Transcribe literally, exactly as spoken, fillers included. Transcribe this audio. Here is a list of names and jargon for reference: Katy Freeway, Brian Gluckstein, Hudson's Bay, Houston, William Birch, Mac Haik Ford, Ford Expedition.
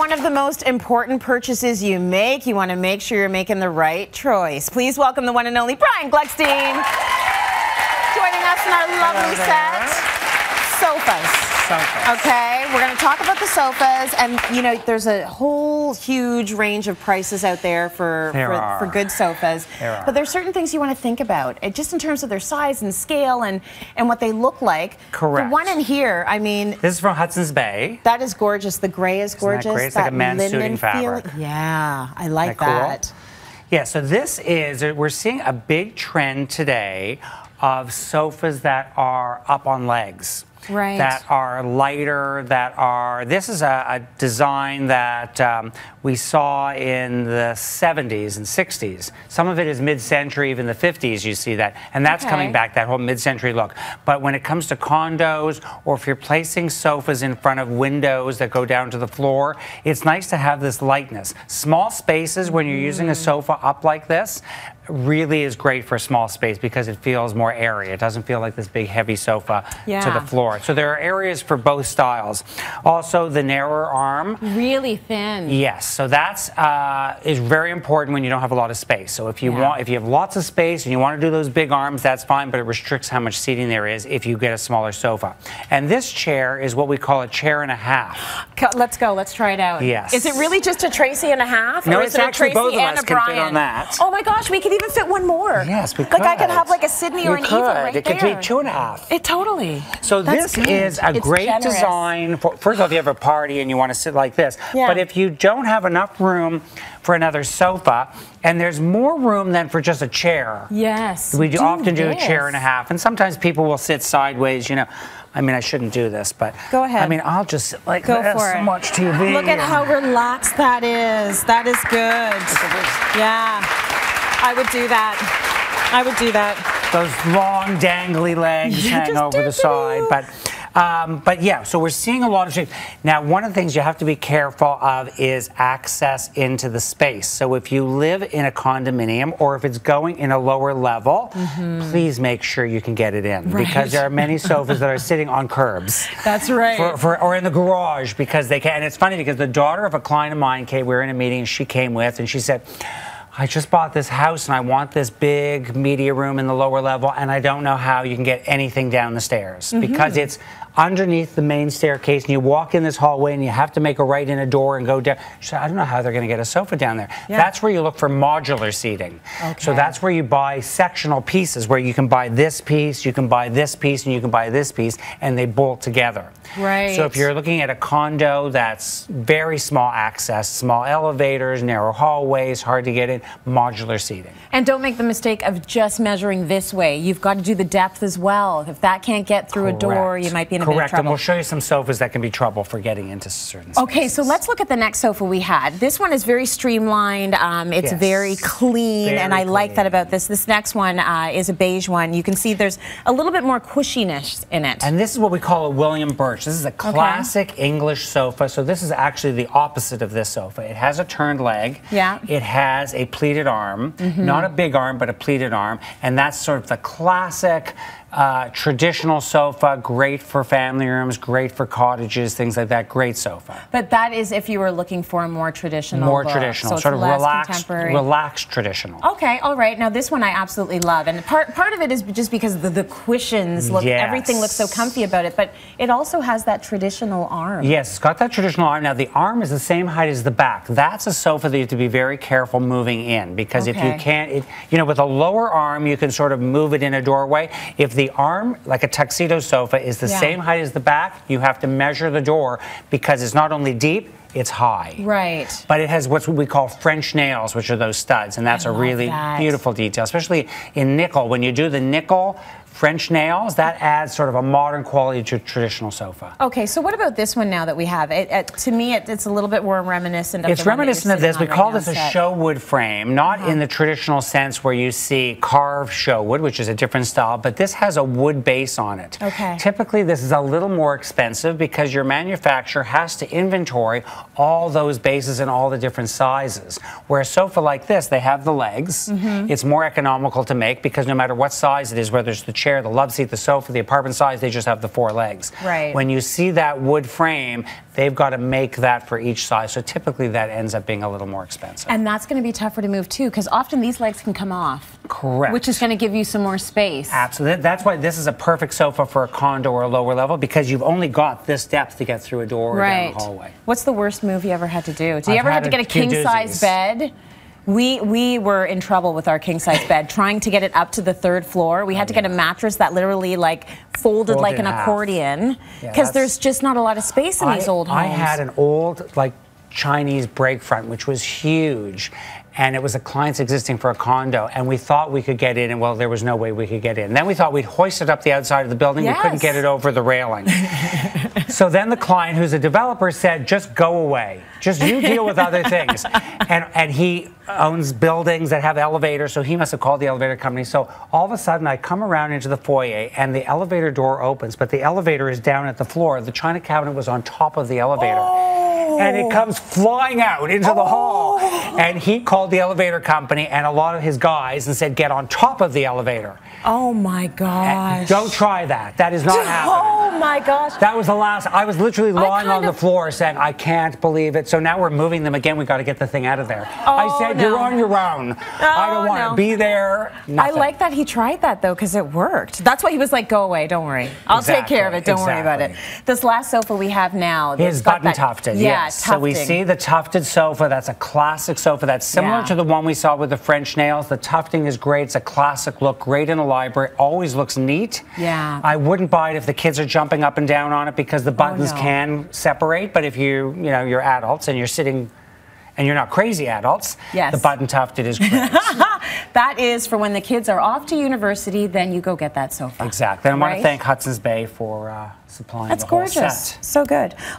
one of the most important purchases you make, you want to make sure you're making the right choice. Please welcome the one and only Brian Gluckstein, joining us in our lovely set. Sofas. Sofas. Okay, we're going to talk about the sofas, and you know, there's a whole huge range of prices out there for there for, for good sofas. There but there's certain things you want to think about, just in terms of their size and scale, and and what they look like. Correct. The one in here, I mean, this is from Hudson's Bay. That is gorgeous. The gray is gorgeous. Isn't that great? It's that like a men's suiting fabric. Yeah, I like Isn't that. that. Cool? Yeah. So this is we're seeing a big trend today of sofas that are up on legs. Right. That are lighter, that are, this is a, a design that um, we saw in the seventies and sixties. Some of it is mid-century, even the fifties you see that. And that's okay. coming back, that whole mid-century look. But when it comes to condos, or if you're placing sofas in front of windows that go down to the floor, it's nice to have this lightness. Small spaces, when you're mm. using a sofa up like this, really is great for a small space because it feels more airy. It doesn't feel like this big heavy sofa yeah. to the floor. So there are areas for both styles. Also the narrower arm. Really thin. Yes. So that's uh, is very important when you don't have a lot of space. So if you yeah. want, if you have lots of space and you want to do those big arms, that's fine, but it restricts how much seating there is if you get a smaller sofa. And this chair is what we call a chair and a half. Let's go. Let's try it out. Yes. Is it really just a Tracy and a half? No, or it's is it actually a Tracy both of and us a Brian? Can fit on that. Oh my gosh, we can even Even fit one more. Yes, we could. Like I could have like a Sydney or an Eva right there. It could be two and a half. It totally. So this is a great design. For, first of all, if you have a party and you want to sit like this, yeah. but if you don't have enough room for another sofa, and there's more room than for just a chair. Yes, we do often do a chair and a half, and sometimes people will sit sideways. You know, I mean, I shouldn't do this, but go ahead. I mean, I'll just sit like this. So much T V. Look at how relaxed that is. That is good. Yeah. I would do that. I would do that. Those long, dangly legs yeah, hang over the side, but. Um, but yeah, so we're seeing a lot of shapes. Now, one of the things you have to be careful of is access into the space. So if you live in a condominium or if it's going in a lower level, mm-hmm. please make sure you can get it in right. because there are many sofas that are sitting on curbs. That's right. For, for, or in the garage because they can. And it's funny because the daughter of a client of mine came, we were in a meeting she came with, and she said, I just bought this house and I want this big media room in the lower level, and I don't know how you can get anything down the stairs mm-hmm. because it's underneath the main staircase, and you walk in this hallway and you have to make a right in a door and go down. So I don't know how they're going to get a sofa down there. Yeah. That's where you look for modular seating. Okay. So that's where you buy sectional pieces, where you can buy this piece, you can buy this piece, and you can buy this piece, and they bolt together. Right. So if you're looking at a condo that's very small access, small elevators, narrow hallways, hard to get in, modular seating. And don't make the mistake of just measuring this way. You've got to do the depth as well. If that can't get through Correct. a door, you might be in Correct, and we'll show you some sofas that can be trouble for getting into certain spaces. Okay, so let's look at the next sofa we had. This one is very streamlined. Um, it's yes. very clean, very and I clean. like that about this. This next one uh, is a beige one. You can see there's a little bit more cushiness in it. And this is what we call a William Birch. This is a classic okay. English sofa. So this is actually the opposite of this sofa. It has a turned leg. Yeah. It has a pleated arm, mm-hmm. not a big arm, but a pleated arm, and that's sort of the classic Uh, traditional sofa, great for family rooms, great for cottages, things like that. Great sofa. But that is if you were looking for a more traditional, more look. traditional, so sort of relaxed, relaxed traditional. Okay, all right. Now this one I absolutely love, and part part of it is just because the, the cushions look, yes. everything looks so comfy about it. But it also has that traditional arm. Yes, it's got that traditional arm. Now the arm is the same height as the back. That's a sofa that you have to be very careful moving in, because okay. if you can't, it, you know, with a lower arm you can sort of move it in a doorway. If the The arm, like a tuxedo sofa, is the yeah. same height as the back. You have to measure the door because it's not only deep, it's high. Right. But it has what's what we call French nails, which are those studs, and that's I a really that. beautiful detail, especially in nickel. When you do the nickel French nails, that adds sort of a modern quality to a traditional sofa. Okay, so what about this one now that we have? It, it, to me, it, it's a little bit more reminiscent of It's reminiscent of this. We call this a show wood frame, not in the traditional sense where you see carved show wood, which is a different style, but this has a wood base on it. Okay. Typically, this is a little more expensive because your manufacturer has to inventory all those bases and all the different sizes. Where a sofa like this, they have the legs. Mm-hmm. It's more economical to make because no matter what size it is, whether it's the chair, the love seat, the sofa, the apartment size, they just have the four legs. Right. When you see that wood frame, they've got to make that for each size. So typically that ends up being a little more expensive. And that's going to be tougher to move too, because often these legs can come off. Correct. Which is going to give you some more space. Absolutely. That's why this is a perfect sofa for a condo or a lower level, because you've only got this depth to get through a door or right. down the hallway. What's the worst move you ever had to do? Do you I've ever have to get a king-size bed? We, we were in trouble with our king-size bed, trying to get it up to the third floor. We had oh, to get yeah. a mattress that literally like folded, folded like an half. accordion, because yeah, there's just not a lot of space in I, these old homes. I had an old like Chinese break front, which was huge, and it was a client's existing for a condo, and we thought we could get in, and well, there was no way we could get in. And then we thought we'd hoist it up the outside of the building. Yes. We couldn't get it over the railing. So then the client, who's a developer, said, just go away. Just you deal with other things. And, and he owns buildings that have elevators, so he must have called the elevator company. So all of a sudden, I come around into the foyer, and the elevator door opens, but the elevator is down at the floor. The china cabinet was on top of the elevator. Oh. And it comes flying out into oh. the hall. And he called the elevator company and a lot of his guys and said, get on top of the elevator. Oh, my gosh. And don't try that. That is not happening. Oh, my gosh. That was the last. I was literally lying on the floor saying, I can't believe it. So now we're moving them again. We've got to get the thing out of there. Oh, I said, no. You're on your own. Oh, I don't want no. to be there. Nothing. I like that he tried that, though, because it worked. That's why he was like, go away. Don't worry. I'll exactly. take care of it. Don't exactly. worry about it. This last sofa we have now. His button tufted. Yeah, yes. Tufting. So we see the tufted sofa. That's a classic sofa. That's similar yeah. to the one we saw with the French nails. The tufting is great. It's a classic look. Great in a library. Always looks neat. Yeah. I wouldn't buy it if the kids are jumping up and down on it, because the buttons oh, no. can separate. But if you, you know, you're adults and you're sitting and you're not crazy adults, yes. the button tufted is great. That is for when the kids are off to university, then you go get that sofa. Exactly. And I right? want to thank Hudson's Bay for uh, supplying That's the whole gorgeous. Set. So good. Well,